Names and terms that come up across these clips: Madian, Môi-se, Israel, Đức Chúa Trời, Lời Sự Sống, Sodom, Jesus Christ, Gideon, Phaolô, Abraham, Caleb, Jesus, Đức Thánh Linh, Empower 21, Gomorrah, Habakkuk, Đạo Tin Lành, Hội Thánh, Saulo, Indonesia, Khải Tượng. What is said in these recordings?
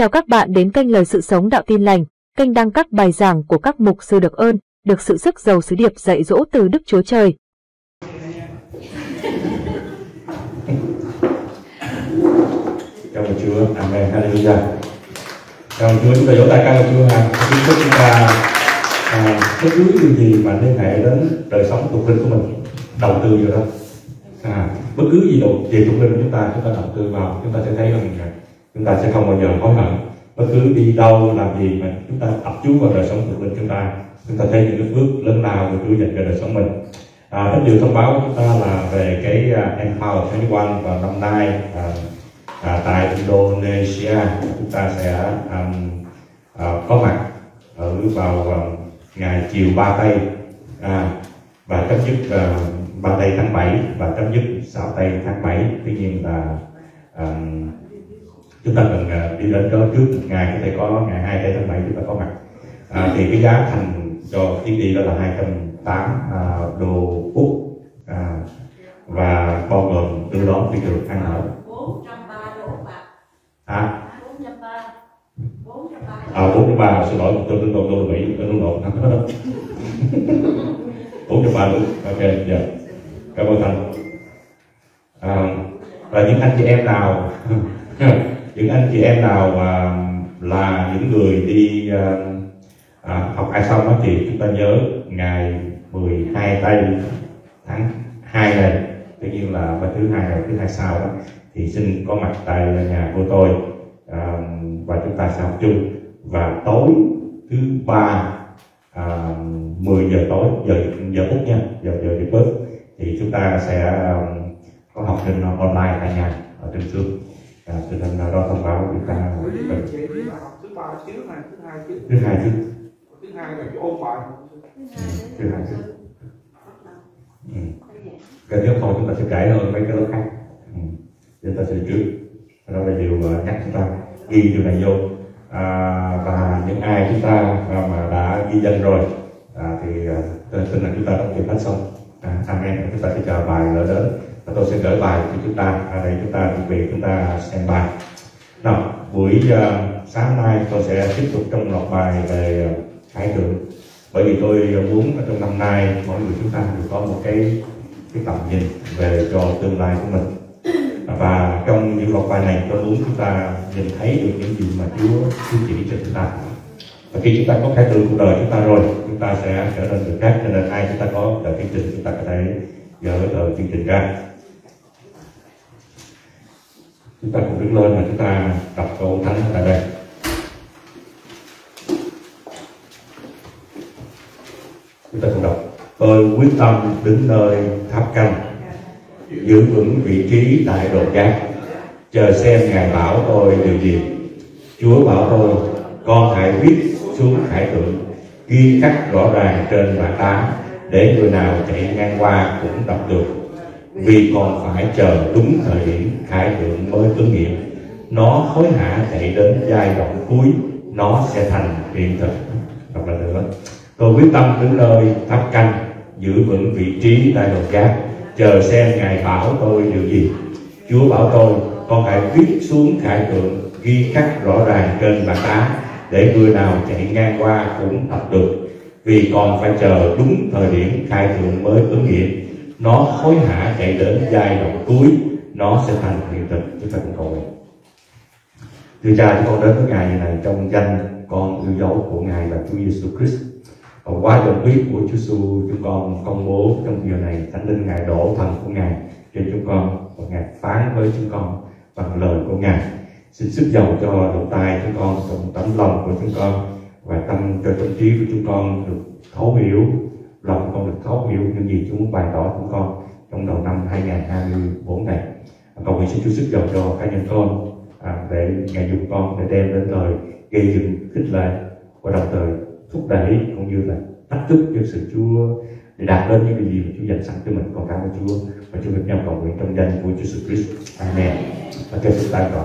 Chào các bạn đến kênh Lời Sự Sống Đạo Tin Lành, kênh đăng các bài giảng của các mục sư được ơn, được sự sức giàu sứ điệp dạy dỗ từ Đức Chúa Trời. Cảm ơn Chúa, amen, hallelujah. Cảm ơn Chúa, chúng ta vỗ tay cao Chúa ha. Chúc chúng ta bất cứ điều gì mà liên hệ đến đời sống thuộc linh của mình, đầu tư vào đó. Bất cứ gì về thuộc linh của chúng ta đầu tư vào, chúng ta sẽ thấy rằng chúng ta sẽ không bao giờ hối hận. Bất cứ đi đâu làm gì mà chúng ta tập trung vào đời sống thuộc linh chúng ta thấy những cái phước lớn lao được Chúa dành cho đời sống mình. Rất nhiều thông báo của chúng ta là về cái Empower 21 vào năm nay tại Indonesia chúng ta sẽ có mặt vào ngày chiều 3 tây và chấm dứt 3 tây tháng 7 và chấm dứt 6 tây tháng 7. Tuy nhiên là chúng ta cần đi đến đó trước một ngày, có thể có ngày 2 tây tháng 7 chúng ta có mặt. Thì cái giá thành cho chuyến đi đó là 208 đô Úc và bao gồm đưa đón đi đường ăn ở 403, xin lỗi, tôi đứng đô Mỹ, tôi đứng đô Nam hết đó 403 luôn, ok, dạ, cảm ơn Thành. Và những anh chị em nào những anh chị em nào mà là những người đi học ai xong đó thì chúng ta nhớ ngày 12 tây tháng 2 này, tất nhiên là thứ hai và thứ hai sau đó thì xin có mặt tại nhà cô tôi và chúng ta sẽ học chung. Và tối thứ ba 10 giờ tối giờ Úc nha, giờ Việt Bắc thì chúng ta sẽ có học trên online tại nhà ở trên Zoom. Cho nên là đó thông báo chúng ta thứ hai là cái ôn bài. Thứ hai. Cái tiếp theo chúng ta sẽ kể hơn mấy cái lớp khác. Chúng ta sẽ trước. Đó là điều nhắc chúng ta ghi điều này vô. Và những ai chúng ta mà đã ghi danh rồi thì tin là chúng ta đã kịp hết xong. Amen. Chúng ta sẽ chờ bài gửi đến. Và tôi sẽ gửi bài cho chúng ta. Đây chúng ta chuẩn bị, chúng ta xem bài. Nào, buổi sáng nay tôi sẽ tiếp tục trong loạt bài về Khải Tượng, bởi vì tôi muốn trong năm nay mỗi người chúng ta đều có một cái tầm nhìn về cho tương lai của mình. Và trong những loạt bài này tôi muốn chúng ta nhìn thấy được những gì mà Chúa chỉ cho chúng ta. Và khi chúng ta có Khải Tượng cuộc đời chúng ta rồi, chúng ta sẽ trở nên được khác. Cho nên ai chúng ta có đợi chương trình, chúng ta có thể gỡ chương trình ra. Chúng ta cùng đứng lên và chúng ta đọc câu thánh tại đây. Chúng ta cùng đọc: tôi quyết tâm đứng nơi tháp canh, giữ vững vị trí tại đồn gác, chờ xem Ngài bảo tôi điều gì. Chúa bảo tôi, con hãy viết xuống Khải Tượng, ghi khắc rõ ràng trên bảng đá, để người nào chạy ngang qua cũng đọc được. Vì còn phải chờ đúng thời điểm Khải Tượng mới ứng nghiệm. Nó hối hả chạy đến giai đoạn cuối, nó sẽ thành hiện thực. Đọc lại nữa: tôi quyết tâm đứng nơi tháp canh, giữ vững vị trí tại đồn gác, chờ xem Ngài bảo tôi điều gì. Chúa bảo tôi, con hãy viết xuống Khải Tượng, ghi khắc rõ ràng trên bảng đá, để người nào chạy ngang qua cũng đọc được. Vì còn phải chờ đúng thời điểm Khải Tượng mới ứng nghiệm. Nó hối hả chạy đến giai đoạn cuối, nó sẽ thành hiện thực. Chúng ta cũng cầu nguyện. Thưa Cha, chúng con đến với Ngài này trong danh con yêu dấu của Ngài là Chúa Jesus Christ. Và qua dòng huyết của Chúa Giêsu, chúng con công bố trong giờ này Thánh Linh Ngài đổ thần của Ngài trên chúng con và Ngài phán với chúng con bằng lời của Ngài. Xin sức giàu cho lỗ tai chúng con, trong tấm lòng của chúng con và tâm cho tâm trí của chúng con được thấu hiểu, lòng con được thấu hiểu những gì Chúa muốn bày tỏ chúng con trong đầu năm 2024 này. Cầu nguyện xin Chúa sức giàu cho cá nhân con để Ngài dùng con để đem đến lời gây dựng, khích lệ và đồng thời thúc đẩy cũng như là thách thức cho sự Chúa để đạt đến những cái gì mà Chúa dành sẵn cho mình. Con cảm ơn Chúa và Chúa được nhau cầu nguyện trong danh của Chúa Jesus Christ. Amen. Và cho chúng ta cầu.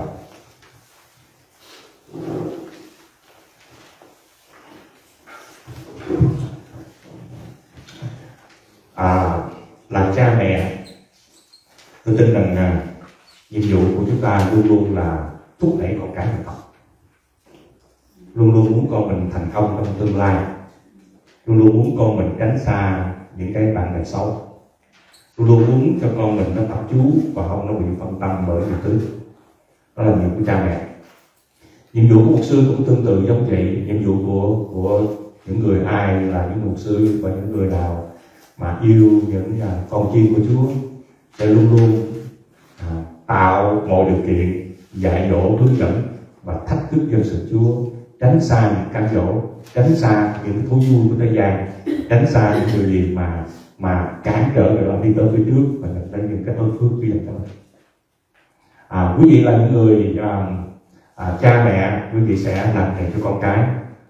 Là cha mẹ, tôi tin rằng nhiệm vụ của chúng ta luôn luôn là thúc đẩy con cái mình học. luôn luôn muốn con mình thành công trong tương lai, luôn luôn muốn con mình tránh xa những cái bạn bè xấu, luôn luôn muốn cho con mình nó tập chú và không nó bị phân tâm bởi nhiều thứ. Đó là nhiệm vụ của cha mẹ. Nhiệm vụ của mục sư cũng tương tự giống vậy. Nhiệm vụ của những người ai là những mục sư và những người nào mà yêu những con chiên của Chúa sẽ luôn luôn tạo mọi điều kiện, dạy dỗ, hướng dẫn và thách thức dân sự Chúa, tránh xa những cám dỗ, tránh xa những thú vui của thế gian, tránh xa những người gì mà cản trở người đó đi tới phía trước và nhận đến những cái ơn phước của dành cho mình. Quý vị là những người cha mẹ, quý vị sẽ làm thầy cho con cái,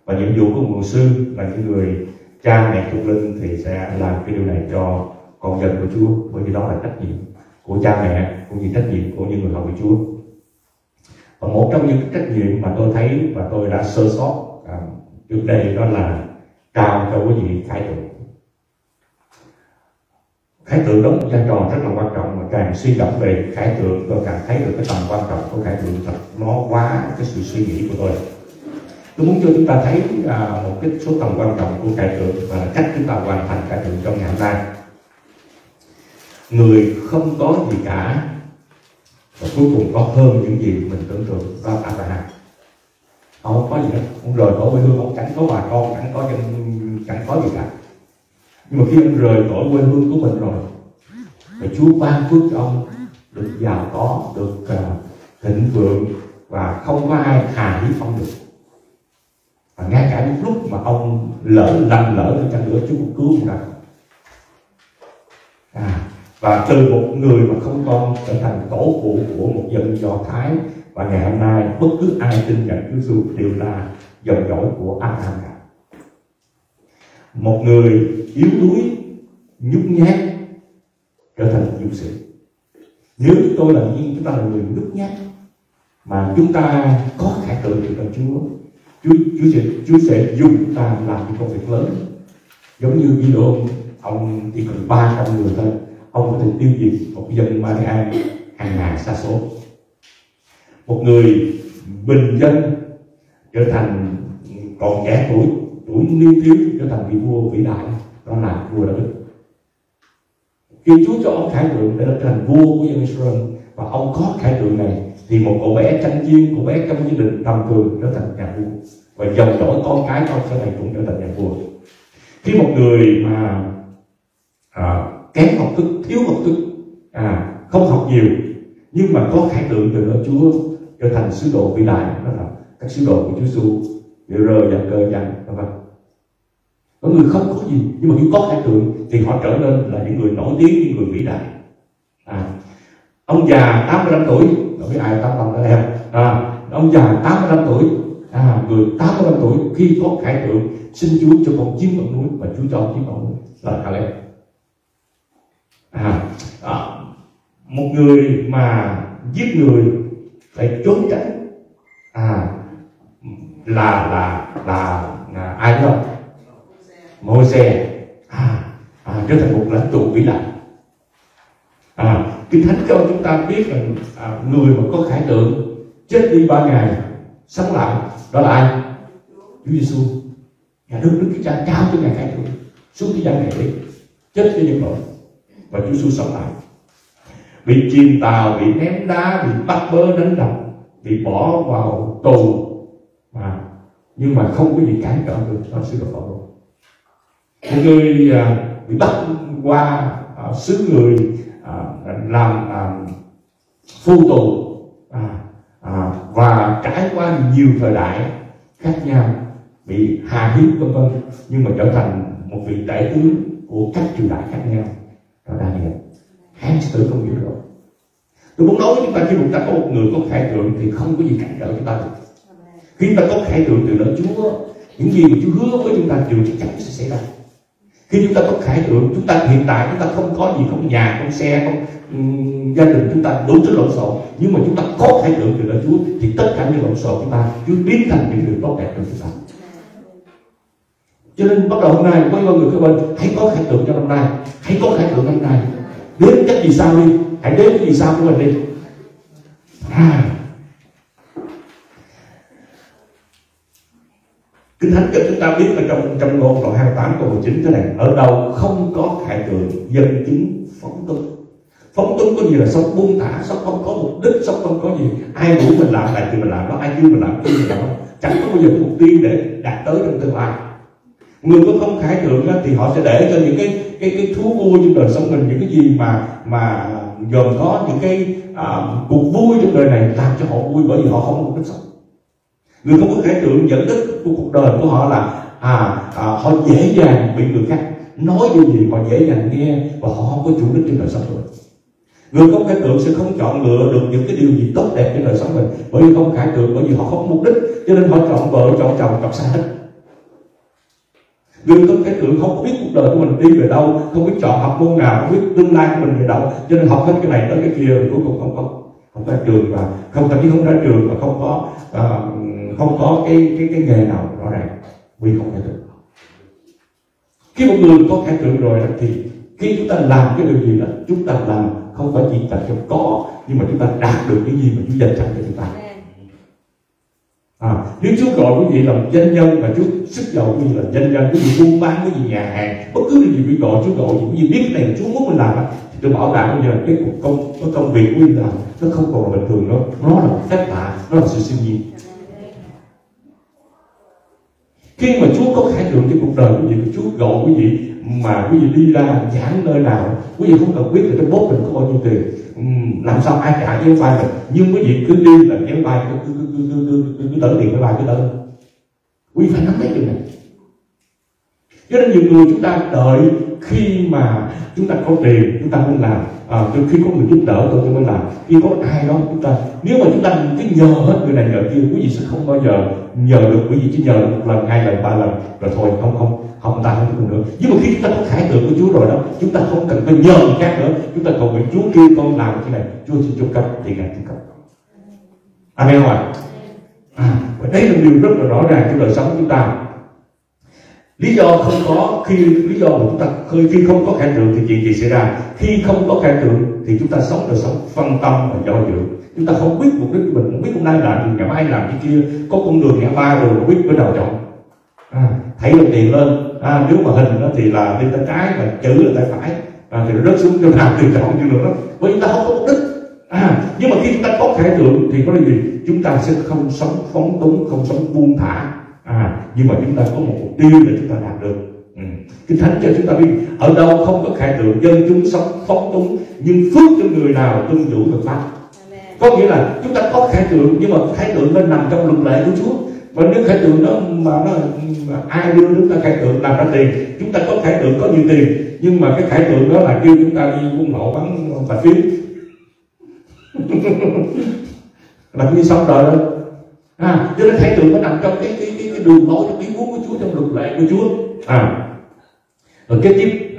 và nhiệm vụ của mục sư là những người cha mẹ thuộc linh thì sẽ làm cái điều này cho con dân của Chúa, bởi vì đó là trách nhiệm của cha mẹ cũng như trách nhiệm của những người hầu của Chúa. Và một trong những trách nhiệm mà tôi thấy và tôi đã sơ sót trước đây đó là trao cho quý vị khải tượng. Khải tượng đóng một vai trò rất là quan trọng, mà càng suy ngẫm về khải tượng tôi càng thấy được cái tầm quan trọng của khải tượng, thật nó quá cái sự suy nghĩ của tôi. Tôi muốn cho chúng ta thấy một cái số tầm quan trọng của khải tượng và cách chúng ta hoàn thành khải tượng trong ngày hôm nay. Người không có gì cả và cuối cùng có hơn những gì mình tưởng tượng, đó là Abraham. Ông không có gì hết, ông rời khỏi quê hương, ông chẳng có bà con, chẳng có gì cả. Nhưng mà khi ông rời khỏi quê hương của mình rồi, thì Chúa ban phước cho ông được giàu có, được thịnh vượng và không có ai hà hiếp ông được. Và ngay cả những lúc mà ông lầm lỡ thì chẳng nữa Chúa cũng cứu ông được. Và từ một người mà không con trở thành tổ phụ của một dân Do Thái, và ngày hôm nay bất cứ ai tin nhận Chúa Giêsu đều là dòng dõi của Abraham cả. Một người yếu đuối, nhút nhát trở thành một dũng sĩ. Nếu chúng ta là người nhút nhát mà chúng ta có khả tự được trong Chúa sẽ dùng chúng ta làm những công việc lớn. Giống như Gideon, ông đi cần 300 người thôi, ông có thể tiêu diệt một dân Madian hàng ngàn xa số. Một người bình dân trở thành còn trẻ tuổi niên thiếu trở thành vị vua vĩ đại, đó là vua David. Khi Chúa cho ông khải tượng để trở thành vua của dân Israel và ông có khải tượng này, thì một cậu bé chăn chiên, cậu bé trong gia đình tầm thường trở thành nhà vua, và dòng dõi con cái trong sau này cũng trở thành nhà vua. Khi một người mà kém học thức, thiếu học thức, không học nhiều, nhưng mà có khải tượng từ nơi Chúa trở thành sứ đồ vĩ đại, đó là các sứ đồ của Chúa Giêsu, để rơi dần cơ dần, vân vân. Có người không có gì nhưng mà khi có khải tượng thì họ trở nên là những người nổi tiếng, những người vĩ đại. Ông già 85 tuổi, đâu biết ai 85 đó em. Ông già 85 tuổi, người 85 tuổi khi có khải tượng xin Chúa cho con chiếm ngọn núi, và Chúa cho ông chiếm ngọn núi là Caleb. Một người mà giết người phải trốn tránh là ai đó? Môi-se trở thành một lãnh tụ vĩ đại. Kinh Thánh cho chúng ta biết rằng người mà có khải tượng chết đi 3 ngày sống lại, đó là ai? Chúa Giêsu. Nhà nước Đức Cha trao cho ngài khải tượng xuống thế gian này đi, chết cho nhân loại, và Chúa Giêsu sống lại. Bị chìm tàu, bị ném đá, bị bắt bớ đánh đập, bị bỏ vào tù nhưng mà không có gì cản trở được cho sứ đồ Phaolô. Một người bị bắt qua xứ người làm phu tù và trải qua nhiều thời đại khác nhau, bị hà hiếp vân vân, nhưng mà trở thành một vị đại tướng của các triều đại khác nhau. Đó là gì? Hamster không hiểu rồi. Tôi muốn nói với chúng ta, khi chúng ta có một người có khải tượng thì không có gì cản trở chúng ta được. Khi chúng ta có khải tượng từ nơi Chúa, những gì mà Chúa hứa với chúng ta điều chắc chắn sẽ xảy ra. Khi chúng ta có khải tượng, chúng ta hiện tại chúng ta không có gì, không nhà, không xe, không gia đình, chúng ta đủ thứ lộn xộn, nhưng mà chúng ta có khải tượng từ nơi Chúa thì tất cả những lộn xộn chúng ta Chúa biến thành những điều tốt đẹp cho chúng ta. Cho nên bắt đầu hôm nay có người kế bên hãy có khải tượng cho năm nay, hãy có khải tượng năm nay. Đến cách gì sao đi, hãy đến cái gì sao của mình đi. Kinh Thánh cho chúng ta biết là trong Ngôn đoạn 28 câu 19 thế này: ở đâu không có khải tượng, dân chúng phóng túng. Phóng túng có nghĩa là sống buông thả, sống không có mục đích, sống không có gì. Ai muốn mình làm này thì mình làm đó, ai kêu mình làm kia mình làm đó. Chẳng có bao giờ mục tiêu để đạt tới trong tương lai. Người có không khải tượng thì họ sẽ để cho những cái thú vui trong đời sống mình, những cái gì mà gồm có những cái cuộc vui trong đời này làm cho họ vui, bởi vì họ không có mục đích sống. Người không có khải tượng dẫn đến của cuộc đời của họ là họ dễ dàng bị người khác nói điều gì họ dễ dàng nghe, và họ không có chủ đích trong đời sống mình. Người không khải tượng sẽ không chọn lựa được những cái điều gì tốt đẹp trong đời sống mình, bởi vì không khải tượng, bởi vì họ không có mục đích, cho nên họ chọn vợ, chọn chồng, chọn sai hết. Người không khải tượng không biết cuộc đời của mình đi về đâu, không biết chọn học môn nào, không biết tương lai của mình về đâu, cho nên học hết cái này tới cái kia cuối cùng không ra trường, và không thậm chí không ra trường, và không có cái nghề nào rõ ràng, vì không khải tượng. Khi một người có khải tượng rồi thì khi chúng ta làm cái điều gì đó, chúng ta làm không phải chỉ là trong có, nhưng mà chúng ta đạt được cái gì mà Chúa dành sẵn cho chúng ta. Nếu Chúa gọi quý vị làm doanh nhân, và Chúa sức dầu quý vị làm doanh nhân, quý vị buôn bán, quý vị nhà hàng, bất cứ điều gì quý gọi, Chúa gọi quý vị biết cái này Chúa muốn mình làm, thì tôi bảo đảm bây giờ cái công việc của quý vị làm nó không còn là bình thường nữa, nó là phép lạ, nó là sự siêu nhiên. Khi mà Chúa có khải tượng cho cuộc đời quý vị, Chúa gọi quý vị mà quý vị đi ra giảng nơi nào, quý vị không cần biết là cái bốt mình có bao nhiêu tiền, làm sao ai trả với vai mình, nhưng quý vị cứ đi là cái vai cứ tẩn tiền cái vai cứ tẩn, quý vị phải nắm lấy điều này. Cho nên nhiều người chúng ta đợi khi mà chúng ta có tiền chúng ta muốn làm, khi có người giúp đỡ tôi mới làm, khi có ai đó chúng ta, nếu mà chúng ta cứ nhờ hết người này nhờ kia, quý vị sẽ không bao giờ nhờ được. Quý vị chỉ nhờ một lần, hai lần, ba lần rồi thôi không ta không được nữa. Nhưng mà khi chúng ta có khải tượng của Chúa rồi đó, chúng ta không cần phải nhờ người khác nữa, chúng ta cầu nguyện Chúa kêu con làm cái này, Chúa xin trung cấp thì Ngài trung cấp. Amen không ạ? Và đấy là điều rất là rõ ràng trong đời sống của chúng ta. Lý do không có khi lý do mà chúng ta khi không có khải tượng thì chuyện gì xảy ra? Khi không có khải tượng thì chúng ta sống đời sống phân tâm và do dự. Chúng ta không biết mục đích của mình, không biết hôm nay làm ngày mai làm cái kia, có con đường ngã ba rồi không biết cái đầu chọn. Thấy đồng tiền lên, nếu mà hình đó thì là bên tay trái, mà chữ là tay phải, thì nó rớt xuống chỗ nào thì chọn như được đó. Bởi chúng ta không có mục đích. Nhưng mà khi chúng ta có khải tượng thì có điều gì? Chúng ta sẽ không sống phóng túng, không sống buông thả. Nhưng mà chúng ta có một mục tiêu để chúng ta đạt được. Kinh Thánh cho chúng ta biết ở đâu không có khải tượng dân chúng sống phóng túng, nhưng phước cho người nào tuân thủ luật pháp. Có nghĩa là chúng ta có khải tượng, nhưng mà khải tượng nên nằm trong luật lệ của Chúa. Và nếu khải tượng đó mà ai đưa chúng ta khải tượng làm ra tiền, chúng ta có khải tượng có nhiều tiền, nhưng mà cái khải tượng đó là kêu chúng ta đi buôn lậu bán bạc phí là như xong đời đó. Cho nên khải tượng nó nằm trong cái đường lối, cái ý muốn của Chúa, trong luật lệ của Chúa. Rồi kế tiếp,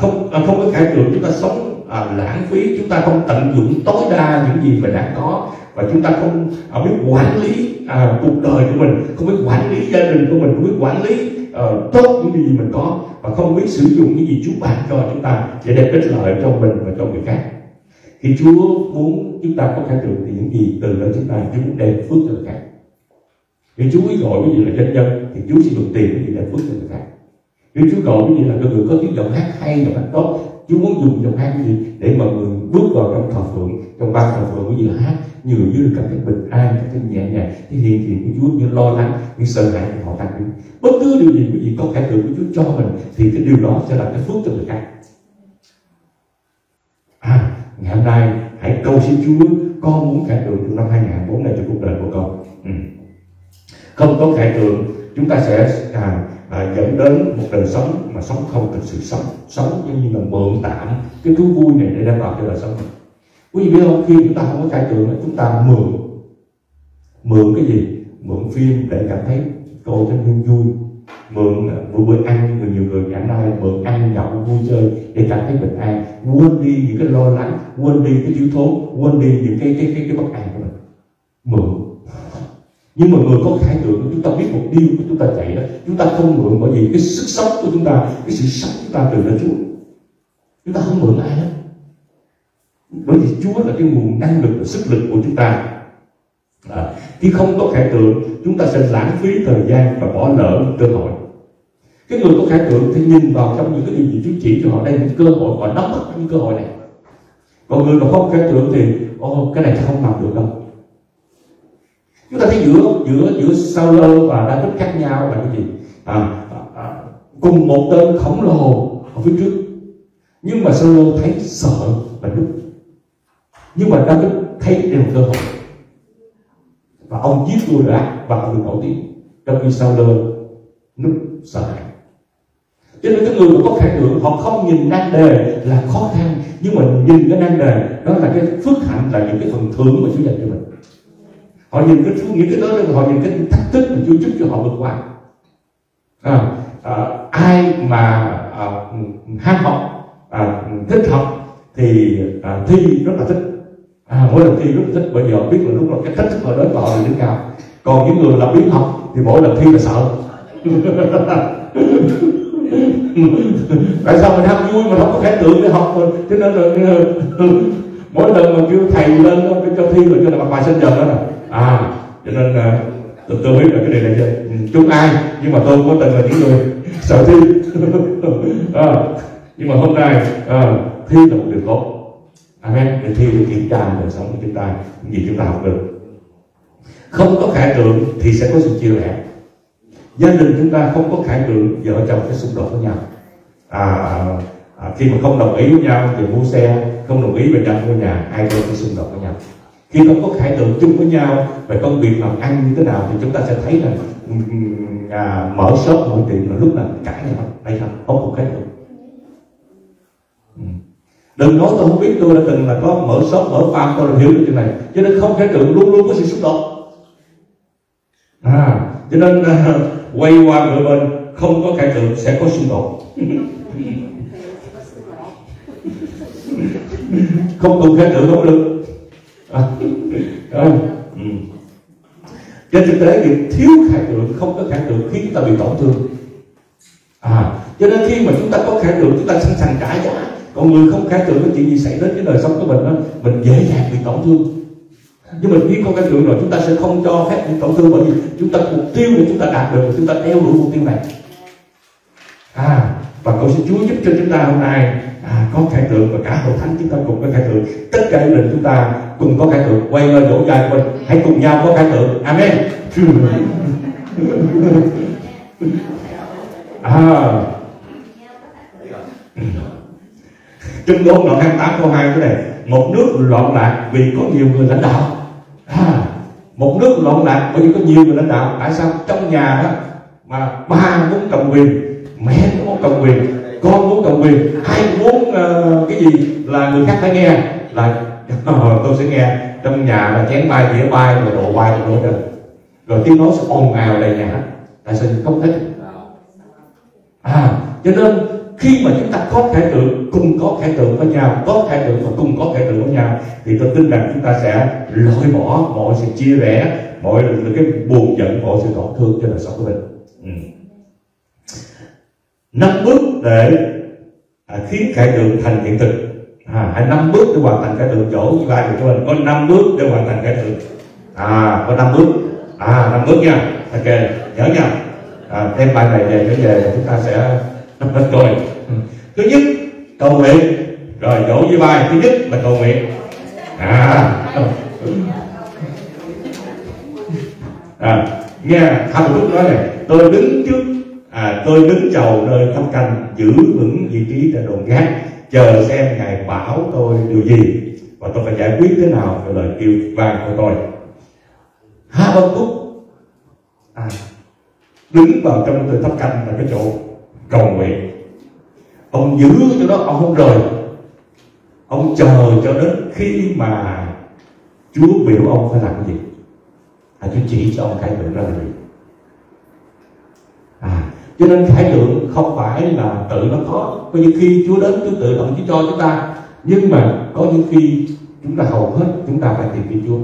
không có khải tượng chúng ta sống lãng phí, chúng ta không tận dụng tối đa những gì mà đã có, và chúng ta không biết quản lý cuộc đời của mình, không biết quản lý gia đình của mình, không biết quản lý tốt những gì mình có, và không biết sử dụng những gì Chúa ban cho chúng ta để đem ích lợi cho mình và cho người khác. Khi Chúa muốn chúng ta có khả năng thì những gì từ đó chúng ta, Chúa muốn đem phước cho người khác. Khi Chúa gọi cái gì là doanh nhân thì Chúa sẽ dùng tiền cái gì để phước cho người khác. Khi Chúa gọi cái gì là cái người có tiếng giọng hát hay, giọng hát tốt, Chúa muốn dùng giọng hát cái gì để mà người bước vào trong thờ phượng, trong ban thờ phượng cái gì hát như dưới cảm thấy bình an, cảm thấy nhẹ nhàng, cái hiện diện của Chúa, như lo lắng, như sợ hãi của họ đang đứng. Bất cứ điều gì quý vị có khả năng của Chúa cho mình thì cái điều đó sẽ là cái phước cho người khác. Ngày hôm nay hãy cầu xin Chúa, con muốn khải tượng trong năm 2024 này cho cuộc đời của con. Không có khải tượng chúng ta sẽ dẫn đến một đời sống mà sống không thực sự sống giống như là mượn tạm cái thú vui này để đảm bảo cho đời sống mình. Quý vị biết không, khi chúng ta không có khải tượng chúng ta mượn cái gì? Mượn phim để cảm thấy cô thấy vui, mượn bữa ăn, nhiều người ngày nay mượn ăn nhậu vui chơi để cảm thấy bình an, quên đi những cái lo lắng, quên đi cái thiếu thốn, quên đi những cái bất an của mình. Mượn. Nhưng mà người có khải tượng chúng ta biết một điều của chúng ta chạy đó, chúng ta không mượn, bởi vì cái sức sống của chúng ta, cái sự sống chúng ta từ nơi Chúa, chúng ta không mượn ai hết, bởi vì Chúa là cái nguồn năng lực và sức lực của chúng ta. Khi không có khải tượng, chúng ta sẽ lãng phí thời gian và bỏ lỡ cơ hội. Cái người có khải tượng thì nhìn vào trong những cái điều gì Chúa chỉ cho họ, đây là cơ hội, họ nắm bắt những cơ hội này. Còn người mà không khải tượng thì cái này không làm được đâu. Chúng ta thấy giữa Saulo và David khác nhau là cái gì? Cùng một tên khổng lồ ở phía trước, nhưng mà Saulo thấy sợ và núp, nhưng mà David thấy đây là cơ hội. Và ông giết tôi đã và ông được nổi tiếng, trong khi Saulo núp sợ hãi. Cho nên cái người có khả lượng họ không nhìn nan đề là khó khăn, nhưng mà nhìn cái nan đề đó là cái phước hạnh, là những cái phần thưởng mà Chúa dành cho mình. Họ nhìn cái những cái đó, họ nhìn cái thách thức mà Chúa giúp cho họ vượt qua. Ai mà ham học, thích học thì thi rất là thích, mỗi lần thi rất là thích, bởi vì họ biết là lúc nào cái thách thức họ đến và họ lên cao. Còn những người là biến học thì mỗi lần thi là sợ. Tại sao mình ham vui mà không có khả tượng để học, cho nên là mỗi lần mà kêu thầy lên cho thi rồi cho là mặt bài sinh nhật đó nè. Cho nên tôi biết là cái điều này là chung ai, nhưng mà tôi có tình là những người sợ thi. Nhưng mà hôm nay thi là một điều tốt. Amen. Để thi để kiểm tra đời sống của chúng ta, những gì chúng ta học được. Không có khải tượng thì sẽ có sự chia rẽ. Gia đình chúng ta không có khải tượng, vợ chồng sẽ xung đột với nhau. Khi mà không đồng ý với nhau thì mua xe, không đồng ý về đặt ngôi nhà, hai bên sẽ xung đột với nhau. Khi không có khải tượng chung với nhau về công việc làm ăn như thế nào thì chúng ta sẽ thấy là mở shop, mở tiệm là lúc nào cãi nhau, đây là không có khải tượng. Đừng nói tôi không biết, tôi đã từng là có mở shop, mở farm, tôi là hiểu được chuyện này. Cho nên không khái tượng luôn luôn có sự xúc động. Cho nên quay qua người bên không có khái tượng sẽ có xung đột. Không cùng khái tượng không được. Trên thực tế việc thiếu khái tượng, không có khái tượng khiến chúng ta bị tổn thương. Cho nên khi mà chúng ta có khái tượng, chúng ta sẵn sàng trả giá. Còn người không khải tượng, cái chuyện gì xảy đến với đời sống của mình đó, mình dễ dàng bị tổn thương. Nhưng mình khi không khải tượng rồi, chúng ta sẽ không cho phép bị tổn thương, bởi vì chúng ta mục tiêu để chúng ta đạt được, chúng ta theo đuổi mục tiêu này. Và cầu xin Chúa giúp cho chúng ta hôm nay có khải tượng, và cả hội thánh chúng ta cùng có khải tượng, tất cả gia đình chúng ta cùng có khải tượng, quay lên đổ dài của mình, hãy cùng nhau có khải tượng. Amen. Trung Đôn đoạn 28 câu 2 cái này: một nước loạn lạc vì có nhiều người lãnh đạo. Một nước loạn lạc bởi vì có nhiều người lãnh đạo. Tại sao trong nhà đó mà ba muốn cầm quyền, mẹ muốn cầm quyền, con muốn cầm quyền, ai muốn cái gì là người khác phải nghe, là tôi sẽ nghe. Trong nhà là chén bay, đĩa bay, rồi đồ bay, rồi đồ đựng, rồi tiếng nói sẽ ồn ào đầy nhà. Tại sao không thích? Cho nên khi mà chúng ta có khải tượng, cùng có khải tượng với nhau, có khải tượng và cùng có khải tượng với nhau, thì tôi tin rằng chúng ta sẽ loại bỏ mọi sự chia rẽ, mọi cái buồn giận, mọi sự tổn thương cho đời sống của mình. 5 bước để khiến khải tượng thành hiện thực. 5 bước để hoàn thành khải tượng. Chỗ như vậy của mình có 5 bước để hoàn thành khải tượng. Có 5 bước. 5 bước nha. Ok, nhớ nha. Đem bài này về trở về chúng ta sẽ hết rồi. Thứ nhất, cầu nguyện. Rồi đổ với bài thứ nhất là cầu nguyện. Nghe Thao Đức nói này: tôi đứng trước tôi đứng chầu nơi thâm canh, giữ vững vị trí trên đồn gác, chờ xem Ngài bảo tôi điều gì và tôi phải giải quyết thế nào về lời kêu vang của tôi. Habakkuk đứng vào trong từ thâm canh là cái chỗ cầu nguyện. Ông giữ cho đó, ông không rời. Ông chờ cho đến khi mà Chúa biểu ông phải làm cái gì, Chúa chỉ cho ông khải tượng ra là gì. Cho nên khải tượng không phải là tự nó có những khi Chúa đến Chúa tự động Chúa cho chúng ta, nhưng mà có những khi chúng ta hầu hết chúng ta phải tìm kiếm Chúa.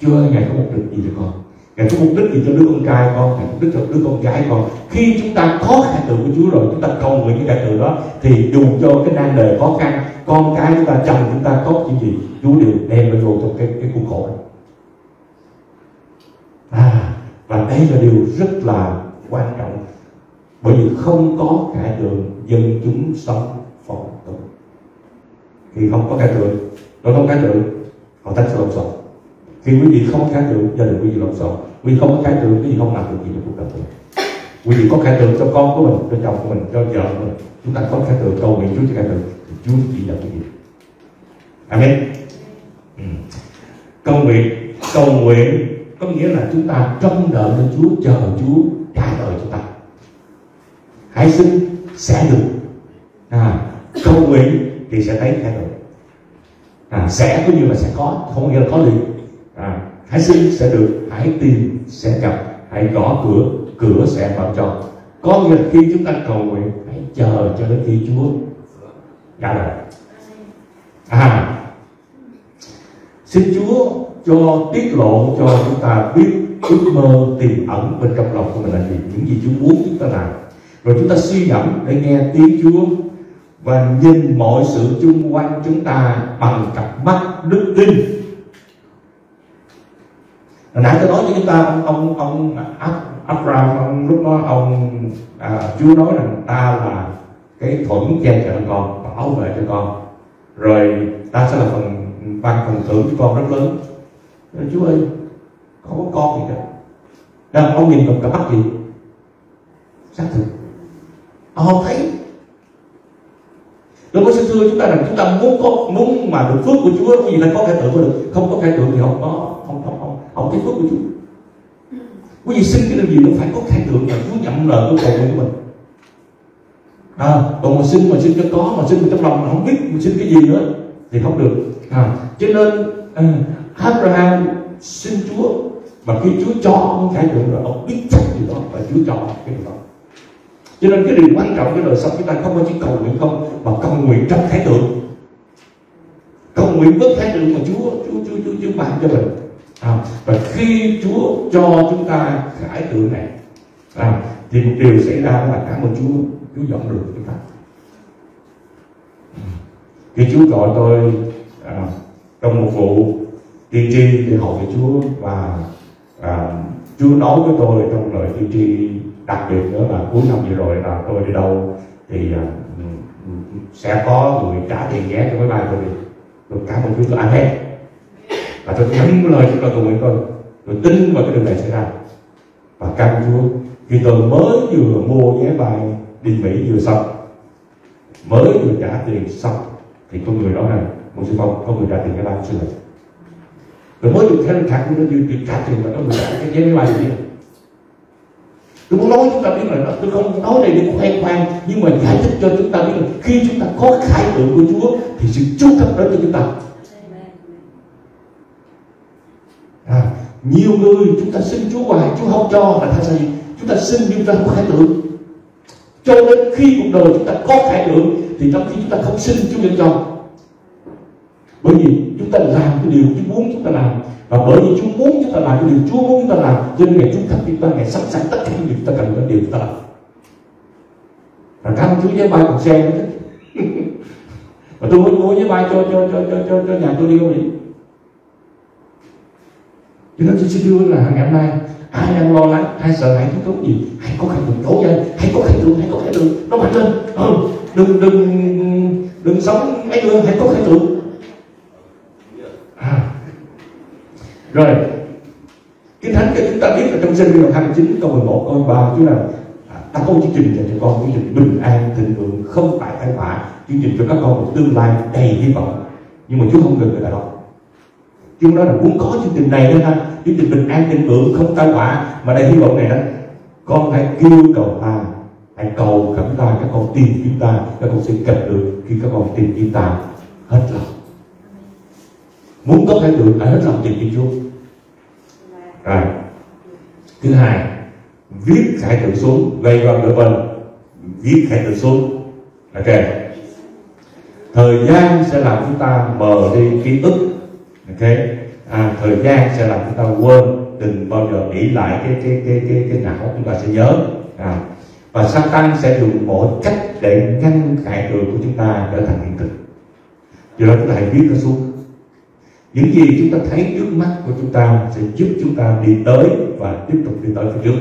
Chúa ơi, Ngài có mục đích gì cho con? Ngài có mục đích gì cho đứa con trai con? Ngài có mục đích cho đứa con gái con? Khi chúng ta có khải tượng của Chúa rồi, chúng ta cầu nguyện cái khải tượng đó, thì dù cho cái nan đề khó khăn, con cái chúng ta, chồng chúng ta, có chuyện gì Chúa đều đem nó vô trong cái khuôn khổ. Và đấy là điều rất là quan trọng, bởi vì không có Khải Tượng dân chúng sống phóng túng. Khi không có Khải Tượng, nó không Khải Tượng, họ tánh sẽ lộn xộn. Khi quý vị không Khải Tượng, gia đình quý vị lộn xộn. Quý vị không có Khải Tượng, quý vị không làm được gì trong cuộc đời mình. Quý vị có Khải Tượng cho con của mình, cho chồng của mình, cho vợ của mình. Chúng ta có Khải Tượng, cầu nguyện Chúa cho Khải Tượng, thì Chúa chỉ dẫn quý vị. Amen. Cầu nguyện có nghĩa là chúng ta trông đợi lên Chúa, chờ Chúa trả lời chúng ta. Hãy xin sẽ được. Cầu nguyện thì sẽ thấy Khải Tượng. Sẽ có như là sẽ có, không nghĩa là có liền. Hãy xin sẽ được, hãy tìm sẽ gặp, hãy gõ cửa, cửa sẽ mở cho. Có nghĩa là khi chúng ta cầu nguyện, hãy chờ cho đến khi Chúa trả lời. Xin Chúa cho tiết lộ cho chúng ta biết ước mơ tiềm ẩn bên trong lòng của mình là gì, những gì Chúa muốn chúng ta làm. Rồi chúng ta suy ngẫm để nghe tiếng Chúa và nhìn mọi sự chung quanh chúng ta bằng cặp mắt đức tin. Hồi nãy tôi nói với chúng ta, ông Abraham lúc đó Chúa nói rằng ta là cái thuẫn che chở con, bảo vệ cho con, rồi ta sẽ là phần thưởng cho con rất lớn. Nói, Chúa ơi, không có con gì cả. Đang ông nhìn bằng cặp mắt gì? Xác thực. Ông thấy. Đừng có xin thưa chúng ta rằng chúng ta muốn mà được phước của Chúa thì là có Khải Tượng mới được. Không có Khải Tượng thì không thấy phước của Chúa. Quý vị xin cái điều gì cũng phải có Khải Tượng là Chúa nhận lời cái cầu nguyện của mình. Còn mà xin cho có, mà xin trong lòng mà không biết mình xin cái gì nữa thì không được. Cho nên Abraham xin Chúa, mà khi Chúa cho ông Khải Tượng rồi ông biết chắc điều đó và Chúa cho cái điều đó. Cho nên cái điều quan trọng cái đời sống chúng ta không phải chỉ cầu nguyện không, mà cầu nguyện trong Khải Tượng, cầu nguyện với Khải Tượng mà Chúa ban cho mình. Và khi Chúa cho chúng ta Khải Tượng này, thì một điều xảy ra là cảm ơn Chúa dọn đường chúng ta. Khi Chúa gọi tôi trong một vụ tiên tri để hỏi về Chúa, và Chúa nói với tôi trong lời tiên tri đặc biệt nữa là cuối năm vừa rồi là tôi đi đâu thì sẽ có người trả tiền vé cho máy bay tôi đi. Tôi cảm ơn Chúa, tôi ăn hết và tôi nhắn lời chúng ta cùng với tôi tin vào cái điều này xảy ra. Và cảm Chúa, khi tôi mới vừa mua vé bay đi Mỹ vừa xong, mới vừa trả tiền xong, thì con người đó này, một sư phong, có người trả tiền máy bay sư lệnh. Rồi mới được thanh thản của nó dư tiền trả tiền mà có người trả cái vé máy bay gì. Tôi muốn nói chúng ta biết là tôi không nói này để khoe khoang, nhưng mà giải thích cho chúng ta biết là khi chúng ta có Khải Tượng của Chúa thì sự chú tâm đó cho chúng ta. Nhiều người chúng ta xin Chúa hoài, Chúa không cho là tại sao gì? Chúng ta xin nhưng ta không có Khải Tượng. Cho đến khi cuộc đời chúng ta có Khải Tượng thì trong khi chúng ta không xin Chúa vẫn cho. Bởi vì chúng ta làm cái điều Chúa muốn chúng ta làm, và bởi vì Chúa muốn chúng ta làm cái điều Chúa muốn chúng ta làm, cho nên ngày chúng ta chúng ta ngày sẵn sàng tất cả những điều chúng ta cần, những điều chúng ta làm. Và các Chúa với bay còn xe nữa chứ. Và tôi muốn mua với bay cho nhà tôi đi không vậy? Cho nên tôi xin thưa là ngày hôm nay ai đang lo lắng, ai sợ hãi thúc thúc gì, hãy có Khải Tượng nổi lên, hãy có Khải Tượng, nó mạnh lên, đừng sống ấy nữa, hãy có Khải Tượng. Rồi, Kinh Thánh cho chúng ta biết là trong Giê-ri-ơ 29 câu 11 câu 13 Chúa rằng ta có chương trình dành cho con, chương trình bình an, thịnh vượng, không phải tai họa, chương trình cho các con một tương lai đầy hy vọng. Nhưng mà Chúa không ngừng người ta đâu. Chúa nói là muốn có chương trình này đó ha, chương trình bình an, thịnh vượng, không tai họa mà đầy hy vọng này đó, con hãy kêu cầu ta, hãy cầu cảm ta, các con tìm kiếm ta, các con sẽ gặp được khi các con tìm kiếm ta hết lòng. Muốn có Khải Tượng, hãy hết lòng tìm kiếm Chúa. Rồi. Thứ hai, viết Khải Tượng xuống, gây vào đôi bên, viết Khải Tượng xuống. Ok. Thời gian sẽ làm chúng ta mờ đi ký ức. Ok. Thời gian sẽ làm chúng ta quên, đừng bao giờ nghĩ lại cái não chúng ta sẽ nhớ. Và Satan sẽ dùng mọi cách để ngăn Khải Tượng của chúng ta trở thành hiện thực. Do đó chúng ta hãy viết nó xuống. Những gì chúng ta thấy trước mắt của chúng ta sẽ giúp chúng ta đi tới và tiếp tục đi tới phía trước.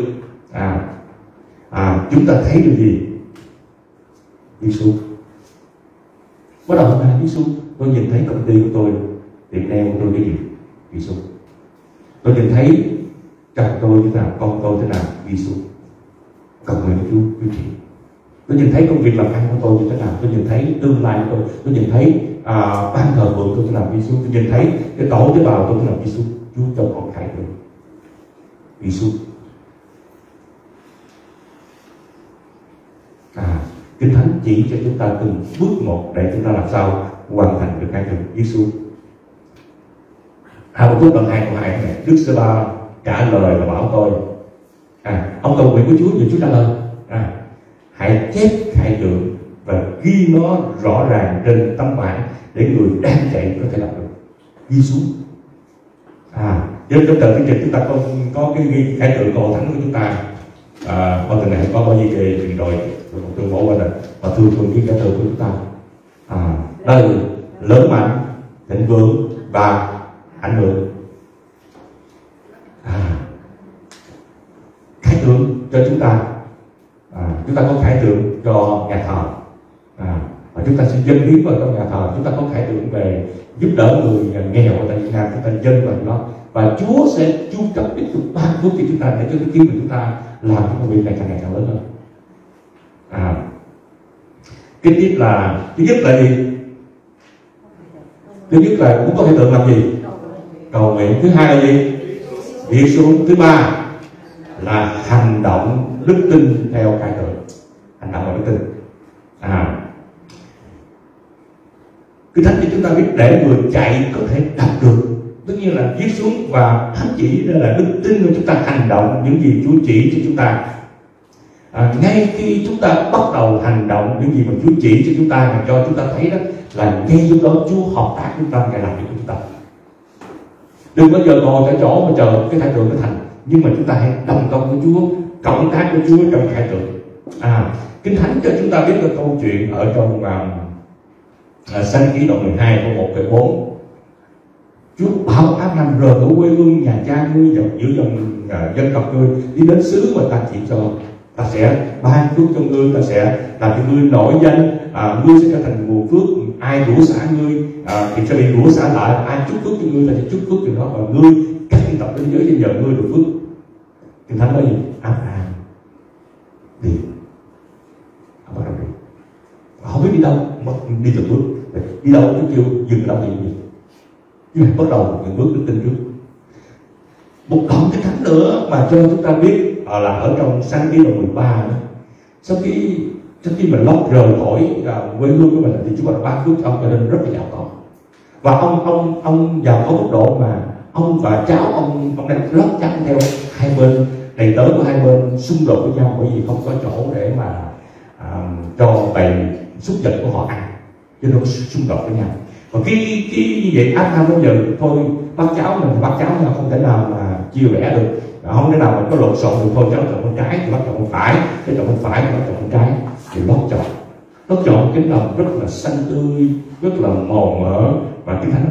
Chúng ta thấy điều gì? Jesus. Bắt đầu hôm nay Jesus, tôi nhìn thấy công ty của tôi, tiệm nail của tôi cái gì? Jesus. Tôi nhìn thấy chồng tôi thế nào, con tôi thế nào? Jesus. Cầu nguyện với Chúa, quý vị. Tôi nhìn thấy công việc làm ăn của tôi như thế nào, tôi nhìn thấy tương lai của tôi nhìn thấy ban thờ vượng tôi làm Jesus, tôi nhìn thấy cái tổ tế bào tôi làm Jesus. Chúa cho con Khải Tượng Jesus. Kinh Thánh chỉ cho chúng ta từng bước một để chúng ta làm sao hoàn thành được Khải Tượng Jesus. Một phút bằng hai của hai Đức Sê-ba trả lời và bảo tôi, ông cầu nguyện của Chúa nhờ Chúa trả lời. Hãy chép Khải Tượng và ghi nó rõ ràng trên tấm bảng để người đang chạy có thể làm được. Ghi xuống. Trên tờ chương trình chúng ta có cái Khải Tượng cầu thánh của chúng ta. Qua tuần này có bao nhiêu cái chuyện rồi tương bổ qua rồi và thương thương cái Khải Tượng của chúng ta. Đây lớn mạnh, thịnh vượng và ảnh hưởng. Khải Tượng cho chúng ta. Chúng ta có Khải Tượng cho nhà thờ, và chúng ta sẽ dâng hiến vào trong nhà thờ. Chúng ta có Khải Tượng về giúp đỡ người nghèo ở tại Việt Nam, chúng ta dâng vào đó và Chúa sẽ chu cấp tiếp tục ban phước cho chúng ta để cho cái kiếm của chúng ta làm công việc này càng ngày càng lớn hơn. Cái tiếp là thứ nhất là cũng có Khải Tượng làm gì? Cầu nguyện. Thứ hai là gì? Đi xuống. Thứ ba là hành động đức tin theo Khải Tượng. Hành động và đức tin. Kinh Thánh cho chúng ta biết để người chạy có thể đọc được, tất nhiên là viết xuống và thánh chỉ đó là đức tin của chúng ta hành động những gì Chúa chỉ cho chúng ta. Ngay khi chúng ta bắt đầu hành động những gì mà Chúa chỉ cho chúng ta và cho chúng ta thấy đó là ngay lúc đó Chúa hợp tác chúng ta, Ngài làm việc chúng ta. Đừng bao giờ ngồi tại chỗ mà chờ cái Khải Tượng nó thành, nhưng mà chúng ta hãy đồng công với Chúa, cộng tác với Chúa trong Khải Tượng. Kinh Thánh cho chúng ta biết cái câu chuyện ở trong Sáng Ký đoạn 12 câu 1-4. Chúa bảo Abraham rời khỏi quê hương nhà cha ngươi, giữ dòng dân tộc ngươi, đi đến xứ mà ta chỉ cho. Ta sẽ ban phước cho ngươi, ta sẽ làm cho ngươi nổi danh, ngươi sẽ trở thành nguồn phước. Ai rủa xả ngươi thì sẽ bị rủa xả lại, ai chúc phước cho ngươi ta sẽ chúc phước cho nó, và ngươi các dân tộc thế giới trên giờ ngươi được phước. Kinh Thánh nói gì? Abraham đi. Abraham đi. Không biết đi đâu, đi từng bước. Đi đâu cũng kêu dừng đâu gì. Nhưng mà bắt đầu những bước đức tin trước. Một đoạn Kinh Thánh nữa mà cho chúng ta biết là ở trong Sáng Ký đoạn 13 đó. Sau khi mà Lót rời khỏi quê hương của mình thì Chúa ban phước cho ông trở nên rất là giàu có. Và ông giàu có mức độ mà ông và cháu ông đang lót chăn theo hai bên, đầy tớ của hai bên xung đột với nhau bởi vì không có chỗ để mà cho bầy súc vật của họ ăn, cho nên xung đột với nhau. Và khi như vậy Abraham bây giờ thôi bác cháu là không thể nào mà chia rẽ được, không thể nào mà có lộn xộn được, thôi cháu chọn bên trái thì bác chọn bên phải, cháu chọn bên phải thì bác chọn bên trái, thì Lót chọn cái lòng rất là xanh tươi, rất là màu mỡ và cái thành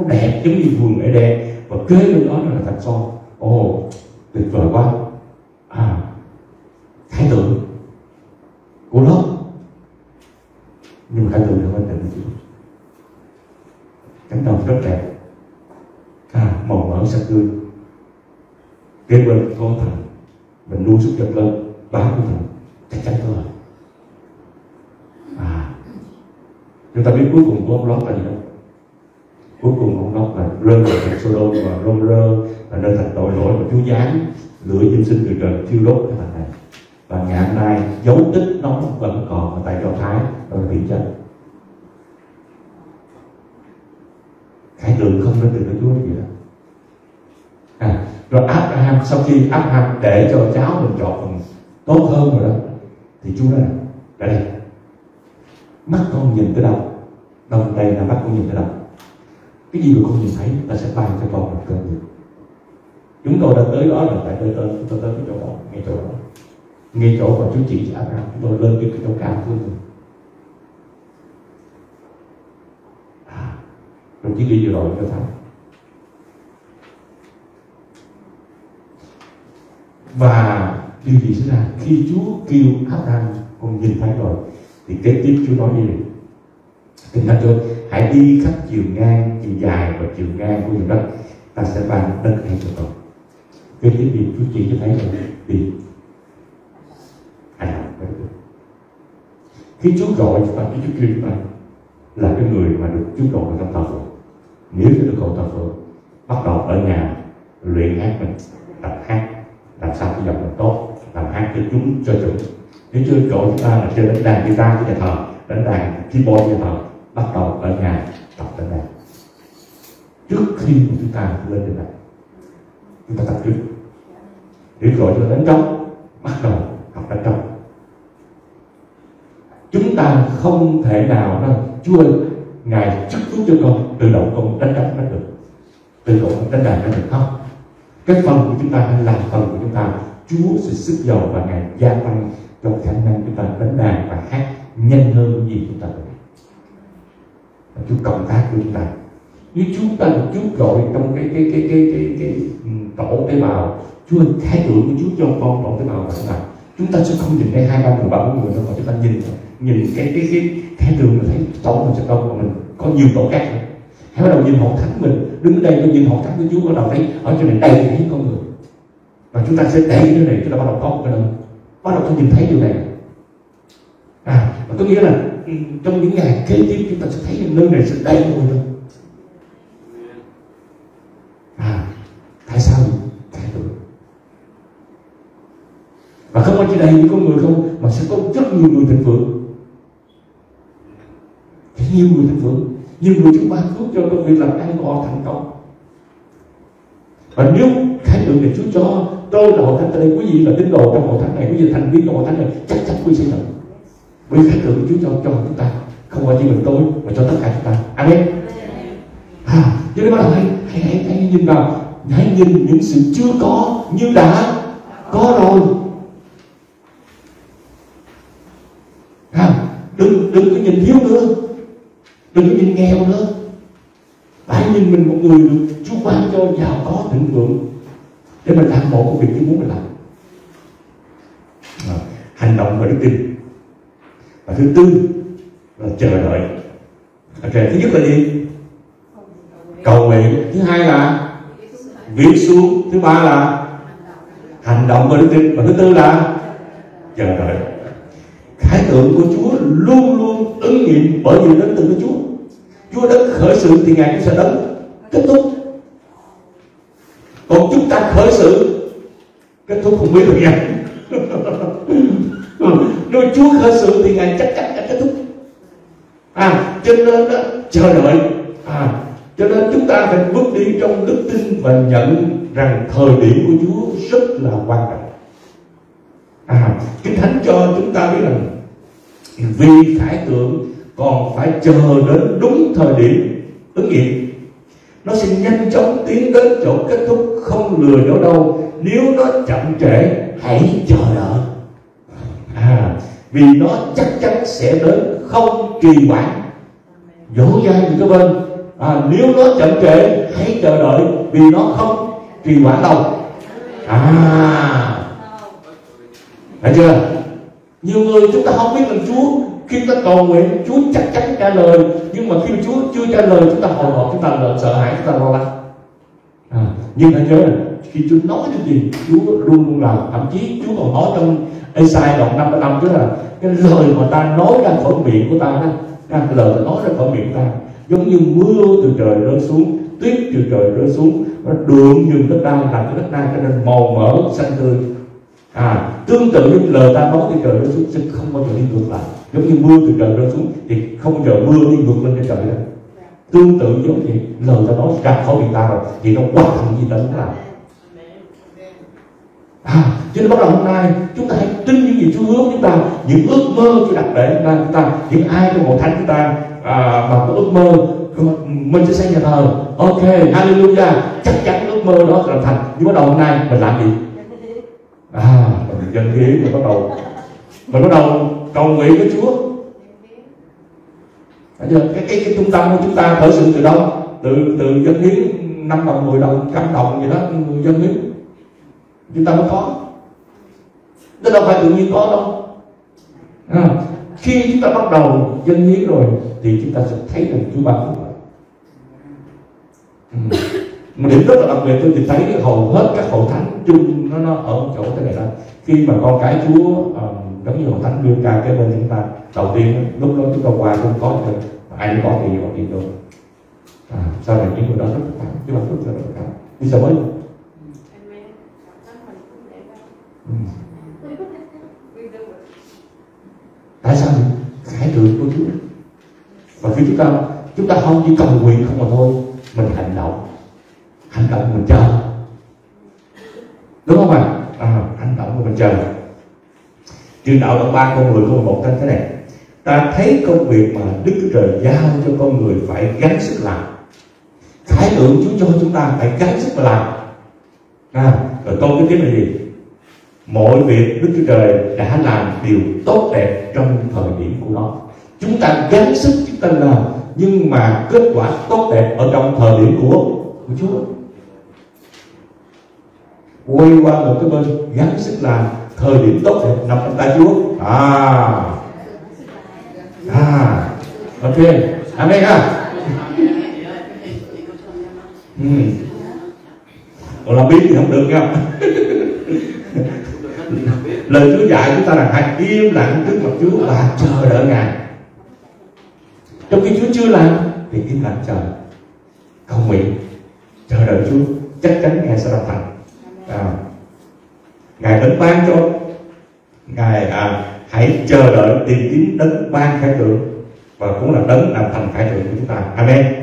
nó đẹp giống như vườn để đẹp, và kế bên đó là thành son. Tuyệt vời quá. Khải Tượng của Lót, nhưng mà Khải Tượng là bên định chứ. Cánh đồng rất đẹp, màu mỡ xanh tươi, kế bên con thành mình nuôi súc vật lên, bán của mình chắc chắn thôi. Chúng ta biết cuối cùng của ông Lót là gì không? Cuối cùng ông Lót là rơi vào thành Sodom và Gomorrah, là nơi thành tội lỗi và Chúa giáng lửa dinh sinh từ trời thiêu đốt cái thành này. Và ngày hôm nay dấu tích nó vẫn còn ở tại Do Thái và bị chết. Khải Tượng không nên từ với Chúa gì đó. Rồi Abraham, sau khi Abraham để cho cháu mình chọn phần tốt hơn rồi đó, thì Chúa nói là đây, mắt con nhìn tới đâu, đồng đây là mắt con nhìn tới đâu, cái gì mà con nhìn thấy ta sẽ ban cho con một cơn giận. Chúng tôi đã tới đó là phải tới cái chỗ đó, ngay chỗ mà Chúa chỉ cho Abraham. Chúng tôi lên cái chỗ cao của mình. Đồng chí đi vừa rồi cho thấy Và điều gì xảy ra? Khi Chúa kêu Abraham, con nhìn thấy rồi, thì kế tiếp Chúa nói như vậy: Tình anh ơi, hãy đi khắp chiều ngang, chiều dài và chiều ngang của vùng đất, ta sẽ ban đất này cho con. Kế tiếp thì Chúa chỉ cho thấy rồi, đi hãy làm cái đó. Khi Chúa gọi chúng ta, khi Chúa kêu chúng ta là cái người mà được Chúa gọi trong thờ phượng. Nếu chúng ta cầu thờ phượng, bắt đầu ở nhà luyện hát mình, tập hát, làm sao cho giọng mình tốt, làm hát cho chúng, cho chuẩn. Nếu Chúa gọi chúng ta là chơi đánh đàn guitar của nhà thờ, đánh đàn keyboard của nhà thờ, bắt đầu ở nhà tập đánh đàn. Trước khi chúng ta lên trên này, chúng ta tập trung. Nếu gọi chúng ta đánh trống, bắt đầu học đánh trống. Chúng ta không thể nào nói Chúa ơi, Ngài chúc phúc cho con, từ đầu con đánh trống nó được, từ đầu con đánh đàn nó được không? Cái phần của chúng ta hay làm phần của chúng ta, Chúa sẽ sức giàu và Ngài gia tăng cho khả năng chúng ta đánh đàn và hát nhanh hơn những gì chúng ta được. Chúa cộng tác của chúng ta. Nếu chúng ta được Chúa gọi trong cái tổ tế bào, Chúa thái tượng của Chúa cho con tổ tế bào của chúng ta, chúng ta sẽ không nhìn thấy 2, 3, 10, 30 người đâu, mà chúng ta nhìn cái thái tượng là thấy tổ mình sẽ đâu, mà mình có nhiều tổ khác. Hãy bắt đầu nhìn hội thánh mình, đứng đây tôi nhìn hội thánh của Chúa, bắt đầu thấy ở trên này đầy thấy con người, và chúng ta sẽ đẩy cái này, chúng ta bắt đầu có một cái lần, bắt đầu tôi nhìn thấy điều này. Và có nghĩa là trong những ngày kế tiếp chúng ta sẽ thấy nơi này sẽ đầy người hơn. Tại sao thái độ? Và không phải chỉ đầy những con người không, mà sẽ có rất nhiều người thịnh vượng, rất nhiều người thịnh vượng. Nhiều người chúng ban phước cho công việc làm ăn của thành công. Và nếu khái tượng này Chúa cho tôi là hội thánh ở đây, quý vị là tín đồ trong hội thánh này, quý vị là thành viên trong hội thánh này, chắc chắn quý vị sẽ nhận. Vì khái tượng Chúa cho chúng ta không phải chỉ mình tôi mà cho tất cả chúng ta. Amen. Cho nên bắt đầu hãy nhìn vào, hãy nhìn những sự chưa có như đã có rồi. Đừng có nhìn thiếu nữa, đừng có nhìn nghèo nữa. Phải nhìn mình một người được Chúa ban cho giàu có thịnh vượng để mình làm một công việc Chúa muốn mình làm. Hành động và đức tin. Và thứ tư là chờ đợi. Thứ nhất là gì? Cầu nguyện. Thứ hai là viết xuống. Thứ ba là hành động và đức tin. Và thứ tư là chờ đợi. Khải tượng của Chúa luôn luôn ứng nghiệm bởi vì đến từ của Chúa. Chúa đấng khởi sự thì Ngài cũng sẽ đấng kết thúc. Còn chúng ta khởi sự, kết thúc không biết được nha. Nếu Chúa khởi sự thì Ngài chắc chắn đã kết thúc. Cho nên đó, chờ đợi. Cho nên chúng ta phải bước đi trong đức tin và nhận rằng thời điểm của Chúa rất là quan trọng. Kinh Thánh cho chúng ta biết rằng vì khải tượng còn phải chờ đến đúng thời điểm ứng nghiệm, nó sẽ nhanh chóng tiến đến chỗ kết thúc, không lừa đảo đâu. Nếu nó chậm trễ, hãy chờ đợi, vì nó chắc chắn sẽ đến, không trì hoãn dỗ dai những cái bên. Nếu nó chậm trễ, hãy chờ đợi, vì nó không trì hoãn đâu. Thấy chưa? Nhiều người chúng ta không biết rằng Chúa khi ta cầu nguyện Chúa chắc chắn trả lời, nhưng mà khi Chúa chưa trả lời chúng ta hồi hộp, chúng ta là sợ hãi, chúng ta lo lắng. Nhưng hãy nhớ này, khi Chúa nói cái gì Chúa luôn luôn làm. Thậm chí Chúa còn nói trong Isaiah đoạn 55 chứ là cái lời mà ta nói ra khỏi miệng của ta đó, cái lời ta nói ra khỏi miệng ta giống như mưa từ trời rơi xuống, tuyết từ trời rơi xuống, nó đượm nhường đất đai, làm cho đất đai trở nên màu mỡ xanh tươi. Tương tự như lời ta nói từ trời rơi xuống chứ không bao giờ đi ngược lại. Giống như mưa từ trời rơi xuống thì không bao giờ mưa đi ngược lên trên trời đâu. Tương tự giống vậy, lời ta nói ra khỏi miệng ta rồi thì nó quá thành gì ta cũng làm. Cho nên bắt đầu hôm nay chúng ta hãy tin những gì Chúa hướng chúng ta, những ước mơ Chúa đặt để chúng ta, những ai trong hội thánh chúng ta mà có ước mơ mình sẽ xây nhà thờ, ok, hallelujah, chắc chắn ước mơ đó sẽ làm thành. Nhưng bắt đầu hôm nay mình làm gì? Mình dân hiến, mình bắt đầu cầu nguyện với Chúa. Cái trung tâm của chúng ta khởi sự từ đâu? Từ dân hiến 5 đồng, 10 đồng, 100 đồng gì đó, dân hiến chúng ta mới có. Tức là phải tự nhiên có đâu. Khi chúng ta bắt đầu dân hiến rồi thì chúng ta sẽ thấy rằng Chúa ban phước. Một điểm rất là đặc biệt tôi thì thấy hầu hết các hậu thánh chung nó ở chỗ thế này là khi mà con cái Chúa giống như hậu thánh đưa ra cái bên chúng ta đầu tiên lúc đó chúng ta qua không có được ai cũng có thì họ được sau này những người đó rất là Chúa ban phước rất là cao đi sao mới. Tại sao Khải Tượng của Chúa? Và khi chúng ta không chỉ cầu nguyện không mà thôi, mình hành động mình chờ, đúng không ạ? Hành động của mình chờ. Truyền đạo đoạn 3 con người của một thánh thế này: ta thấy công việc mà Đức Chúa Trời giao cho con người phải gắng sức làm. Khải Tượng Chúa cho chúng ta phải gắng sức làm. Rồi câu cái tiếp là gì? Mọi việc Đức Chúa Trời đã làm điều tốt đẹp trong thời điểm của nó. Chúng ta gắng sức, chúng ta làm, nhưng mà kết quả tốt đẹp ở trong thời điểm của Chúa. Quay qua một cái bên, gắng sức làm, thời điểm tốt đẹp nằm trong tay Chúa. Ok, amen ha. Còn làm biết thì không được nha. Lời Chúa dạy chúng ta là hãy im lặng trước mặt Chúa và chờ đợi Ngài. Trong khi Chúa chưa làm thì im lặng chờ, cầu nguyện, chờ đợi Chúa, chắc chắn Ngài sẽ làm thành. Ngài đấng ban cho Ngài hãy chờ đợi tìm kiếm đấng ban Khải Tượng và cũng là đấng làm thành Khải Tượng của chúng ta. Amen.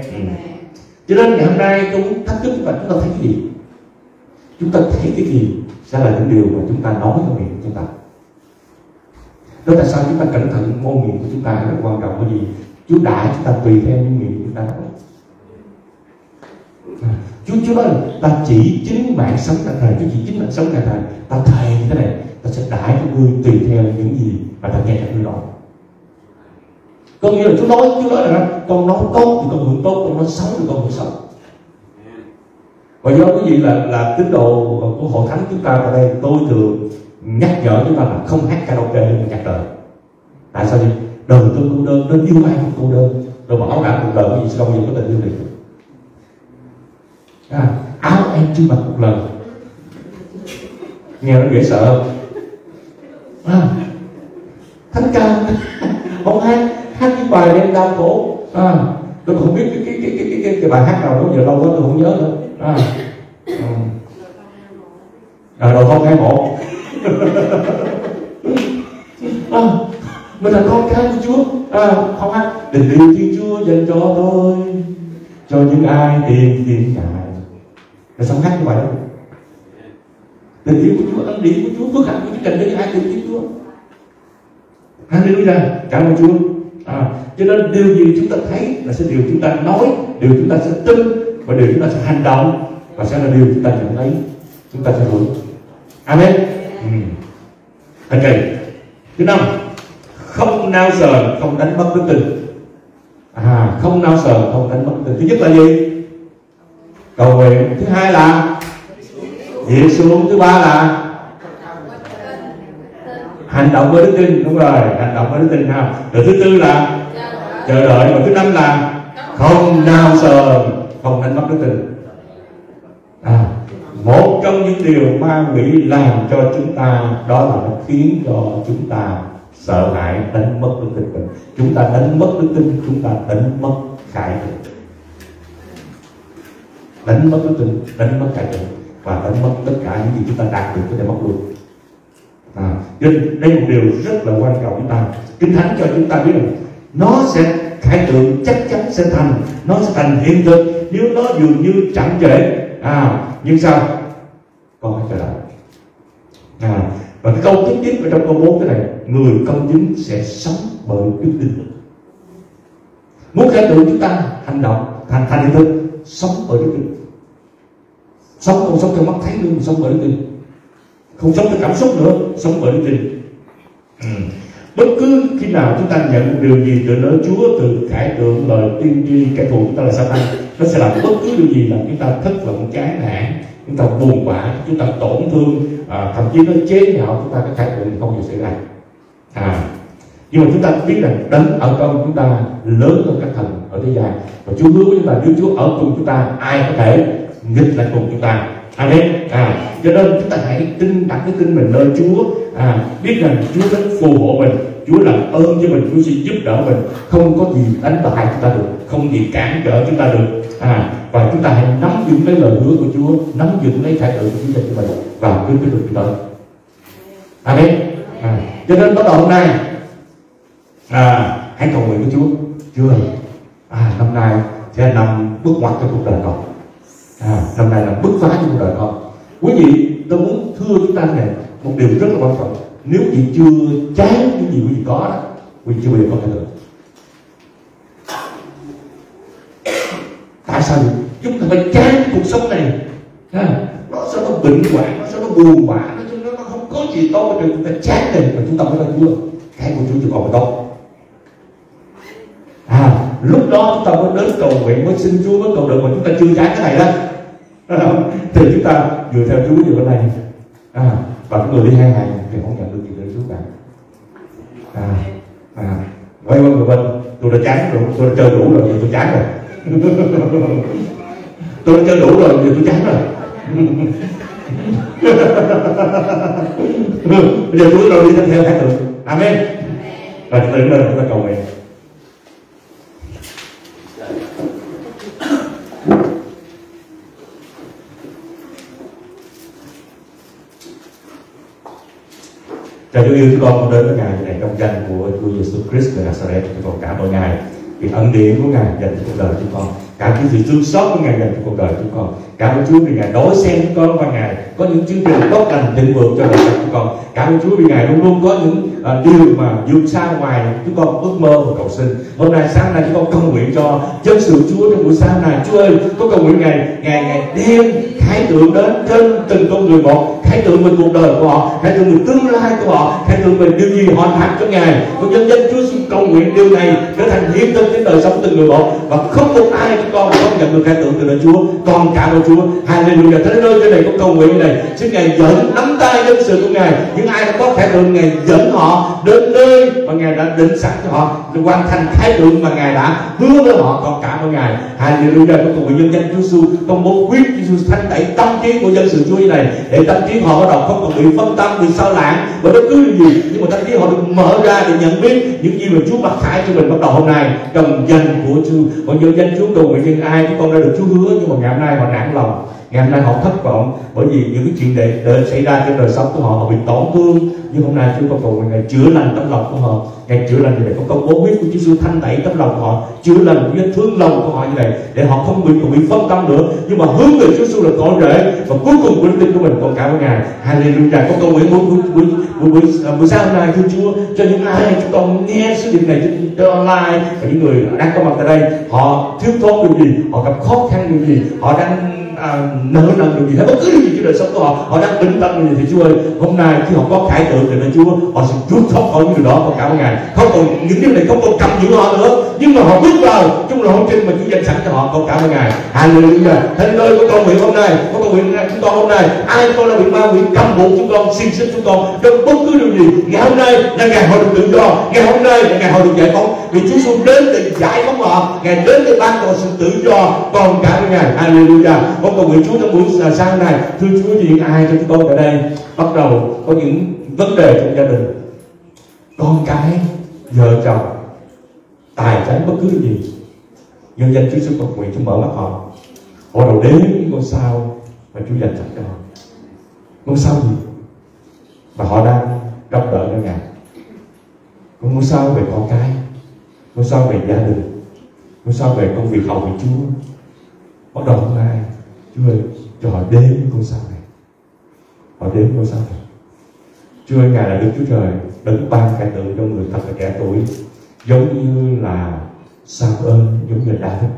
Cho nên ngày hôm nay tôi muốn thách thức chúng ta, chúng ta thấy cái gì? Chúng ta thấy cái gì sẽ là những điều mà chúng ta nói cho miệng chúng ta. Đó tại sao chúng ta cẩn thận ngôn ngữ của chúng ta rất quan trọng, bởi vì Chúa đã chúng ta tùy theo những miệng chúng ta nói. Chúa nói ta chỉ chính mạng sống cả đời, Chúa chỉ chính mạng sống cả đời. Ta thầy như thế này, ta sẽ đãi cho ngươi tùy theo những gì mà ta nghe ngươi nói. Có nghĩa là Chúa nói là con nói tốt thì con hưởng tốt, con nói xấu thì con hưởng xấu. Và do quý vị là tín đồ của hội thánh chúng ta ở đây, tôi thường nhắc nhở chúng ta là không hát karaoke mà nhạc đời. Tại sao vậy? Đời tôi cô đơn, tôi yêu ai không cô đơn. Rồi bảo đảm cuộc đời quý vị sẽ không những cái tình yêu này. Áo em chưa mặc một lần. Nghe nó dễ sợ không? Thánh ca không hát cái bài đem đau khổ. Tôi không biết cái bài hát nào đó giờ lâu quá tôi không nhớ nữa. Đầu con cái một mình là con cái của Chúa, không hát tình yêu Thiên Chúa dành cho tôi, cho những ai tìm kiếm Ngài. Rồi xong hát như vậy đó, tình yêu của Chúa, ân điển của Chúa, phước hạnh của Chúa dành cho những ai tìm kiếm Chúa. Hallelujah, cảm ơn Chúa. Cho nên điều gì chúng ta thấy là sẽ điều chúng ta nói, điều chúng ta sẽ tin và điều chúng ta sẽ hành động, và sẽ là điều chúng ta nhận lấy, chúng ta sẽ hưởng. Amen. Okay. Thứ 5, không nao sờn, không đánh mất đức tin. Không nao sờn, không đánh mất đức tin. Thứ nhất là gì? Cầu nguyện. Thứ hai là dịu xuống. Thứ ba là hành động với đức tin. Đúng rồi, hành động với đức tin ha. Rồi thứ tư là chờ đợi. Và thứ năm là không nao sờn, không đánh mất đức tin. Một trong những điều ma quỷ làm cho chúng ta đó là nó khiến cho chúng ta sợ hãi, đánh mất đức tin mình. Chúng ta đánh mất đức tin, chúng ta đánh mất Khải Tượng. Đánh mất đức tin, đánh mất Khải Tượng, và đánh mất tất cả những gì chúng ta đạt được có thể mất luôn. Nên đây là một điều rất là quan trọng chúng ta. Kinh Thánh cho chúng ta biết rằng nó sẽ, Khải Tượng chắc chắn sẽ thành, nó sẽ thành hiện thực nếu nó dường như chậm trễ. Nhưng sao? Con hãy chờ đợi. Và cái câu tiếp tiếp ở trong câu 4 cái này: người công chính sẽ sống bởi đức tin. Muốn Khải Tượng chúng ta hành động thành hiện thực, sống bởi đức tin. Sống không sống theo mắt thấy nữa, sống bởi đức tin. Không sống theo cảm xúc nữa, sống bởi đức tin. Bất cứ khi nào chúng ta nhận một điều gì từ nơi Chúa, từ Khải Tượng, lời tiên tri, kẻ thù chúng ta là Sa-tan, nó sẽ làm bất cứ điều gì làm chúng ta thất vọng, chán nản, chúng ta buồn bã, chúng ta tổn thương, thậm chí nó chế nhạo chúng ta, cái khải tượng không được xảy ra. Nhưng mà chúng ta biết rằng đấng ở trong chúng ta lớn hơn các thần ở thế gian, và Chúa hứa với chúng ta, Đức Chúa ở cùng chúng ta, ai có thể nghịch lại cùng chúng ta. Amen. Cho nên chúng ta hãy tin, đặt cái tin mình nơi Chúa, biết rằng Chúa đến phù hộ mình, Chúa làm ơn cho mình, Chúa sẽ giúp đỡ mình, không có gì đánh bại chúng ta được, không gì cản trở chúng ta được. Và chúng ta hãy nắm vững lấy lời hứa của Chúa, nắm vững lấy khải tượng của Chúa cho mình và cứ tiếp tục chúng ta. Amen. Cho nên bắt đầu hôm nay, hãy cầu nguyện với Chúa. Chúa ơi, năm nay sẽ nằm bước ngoặt cho cuộc đời con. Năm nay là bứt phá cho cuộc đời con. Quý vị, tôi muốn thưa chúng ta này một điều rất là quan trọng. Nếu chị chưa chán những gì quý vị có đó, quý vị chưa bao giờ có thể được. Tại sao chúng ta phải chán cuộc sống này? Nó sao nó bệnh hoạn, nó sao nó buồn bã, nó không có gì tốt mà chúng ta chán này, mà chúng ta mới là Chúa. Cái của Chúa còn phải tốt. Lúc đó chúng ta mới đến cầu nguyện, mới xin Chúa, mới cầu nguyện, mà chúng ta chưa chán cái này đó. Thì chúng ta vừa theo Chúa vừa này, và những người đi 2 ngày thì không nhận được gì nữa Chúa cả. Quay qua người bên, tôi đã chán rồi, tôi đã chơi đủ rồi, tôi chán rồi. Tôi đã chơi đủ rồi, tôi chán rồi. Bây giờ Chúa đâu đi theo khải tượng. Amen. Và chúng ta đứng lên, chúng ta cầu nguyện. Cha Chúa yêu, chúng con đến với Ngài này trong danh của Chúa Jesus Christ người Nazareth. Chúng con cảm ơn Ngài vì ân điển của Ngài dành cho cuộc đời chúng con, cảm ơn sự thương xót của Ngài dành cho cuộc đời chúng con, cảm ơn Chúa vì Ngài đối xen chúng con và Ngài có những chương trình tốt lành thịnh vượng cho đời sống chúng con, cảm ơn Chúa vì Ngài luôn luôn có những điều mà vượt xa ngoài chúng con ước mơ và cầu xin. Hôm nay sáng nay chúng con cầu nguyện cho dân sự Chúa trong buổi sáng này. Chúa ơi, con cầu nguyện Ngài đem khải tượng đến trên từng con người một, khải tượng về cuộc đời của họ, khải tượng về tương lai của họ, khải tượng về điều gì họ làm cho Ngài. Con dân dân Chúa xin cầu nguyện điều này trở thành hiến tâm trên đời sống từng người một, và không một ai chúng con không nhận được khải tượng từ đời Chúa. Con cảm ơn Chúa. Hallelujah. Thế nơi cái này con cầu nguyện này, xin Ngài dẫn nắm tay dân sự của Ngài, những ai đã có khải tượng Ngài dẫn họ đến nơi mà Ngài đã định sẵn cho họ, hoàn thành khải tượng mà Ngài đã hứa với họ. Con cảm ơn Ngài. Hallelujah. Con cầu nguyện nhân danh Chúa Giêsu, con muốn quyết Chúa thanh tẩy tâm trí của dân sự Chúa như này, để tâm trí họ bắt đầu không còn bị phân tâm, bị sao lãng và bất cứ điều gì, nhưng mà tâm trí họ được mở ra để nhận biết những gì mà Chúa mặc khải cho mình bắt đầu hôm nay trong danh của Chúa. Còn nhân danh Chúa cầu nguyện những ai chúng con đã được Chúa hứa, nhưng mà ngày hôm nay họ nản lòng, ngày hôm nay họ thất vọng bởi vì những cái chuyện để xảy ra trên đời sống của họ, họ bị tổn thương. Nhưng hôm nay Chúa con cầu nguyện Ngài chữa lành tấm lòng của họ, Ngài chữa lành như vậy. Con công bố huyết của Chúa Giêsu thanh tẩy tấm lòng của họ, chữa lành vết thương lòng của họ như vậy, để họ không bị phân tâm nữa, nhưng mà hướng về Chúa Giêsu là cội rễ và cuối cùng của đức tin của mình. Con cảm ơn Ngài. Hallelujah. Con cầu nguyện buổi sáng hôm nay thưa Chúa, cho những ai chúng con nghe sứ điệp này trên online và những người đang có mặt tại đây, họ thiếu thốn điều gì, họ gặp khó khăn điều gì, họ đang nợ nần điều gì, hay bất cứ điều gì trong đời sống của họ, họ đang bình tâm điều gì, thì Chúa ơi, hôm nay khi họ có khải tượng từ nơi Chúa, họ sẽ rút thoát khỏi những điều đó. Con cảm ơn Ngài. Không còn những điều này không còn cầm giữ họ nữa, nhưng mà họ bước vào trong lộ trình mà Chúa dành sẵn cho họ. Con cảm ơn Ngài. Hallelujah. Thành lời của con nguyện hôm nay, có con nguyện chúng con hôm nay, ai con là bị ma quỷ cầm buộc chúng con, xin xích chúng con trong bất cứ điều gì, ngày hôm nay là ngày họ được tự do, ngày hôm nay là ngày họ được giải phóng, vì Chúa xuống đến để giải phóng họ, Ngài đến để ban họ sự tự do. Con cảm ơn Ngài. Hallelujah. Con cầu nguyện Chúa trong buổi sáng này, thưa Chúa, những ai cho chúng con tại đây bắt đầu có những vấn đề trong gia đình, con cái, vợ chồng, tài chính, bất cứ gì, nhân danh Chúa xin cầu nguyện Chúa mở mắt họ, họ đầu đếm những con sao và Chúa dành sẵn cho họ, con sao gì mà họ đang trông đợi nơi Ngài, con sao về con cái, con sao về gia đình, con sao về công việc hầu việc Chúa. Bắt đầu hôm nay Chúa ơi, cho họ đến con sao này, họ đến con sao này. Chúa ơi, Ngài là Đức Chúa Trời, đấng ban khải tượng cho người thật là trẻ tuổi, giống như là Samuel, giống như là David.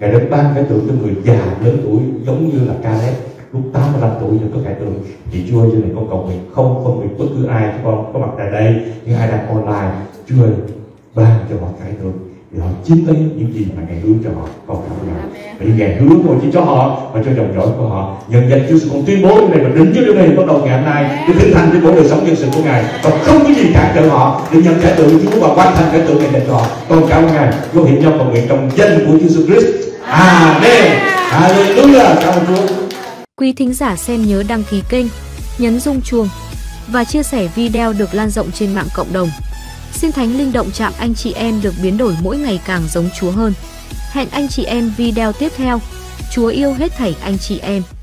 Ngài đấng ban khải tượng cho người già lớn tuổi, giống như là Caleb lúc 85 tuổi rồi có khải tượng. Chị Chúa ơi, như này con cầu nguyện không phân biệt bất cứ ai, con có mặt tại đây, những ai đang online, Chúa ơi, ban cho họ khải tượng để họ chiếm lấy những gì mà Ngài hứa cho họ. Con cảm ơn Ngài. Bởi vì Ngài hứa không chỉ cho họ mà cho dòng dõi của họ. Nhân danh Chúa Giêsu con tuyên bố điều này và đứng trước điều này bắt đầu ngày hôm nay để thinh thành tuyên bố đời sống dân sự của Ngài, và không có gì cản trở họ để nhận Khải Tượng Chúa và hoàn thành Khải Tượng này để cho họ. Con cảm ơn Ngài. Con hiện nhau cầu nguyện trong danh của Chúa Giêsu Christ. Amen. Hallelujah. Cảm ơn Chúa. Quý thính giả xem nhớ đăng ký kênh, nhấn rung chuông và chia sẻ video được lan rộng trên mạng cộng đồng. Xin Thánh Linh động chạm anh chị em được biến đổi mỗi ngày càng giống Chúa hơn. Hẹn anh chị em video tiếp theo. Chúa yêu hết thảy anh chị em.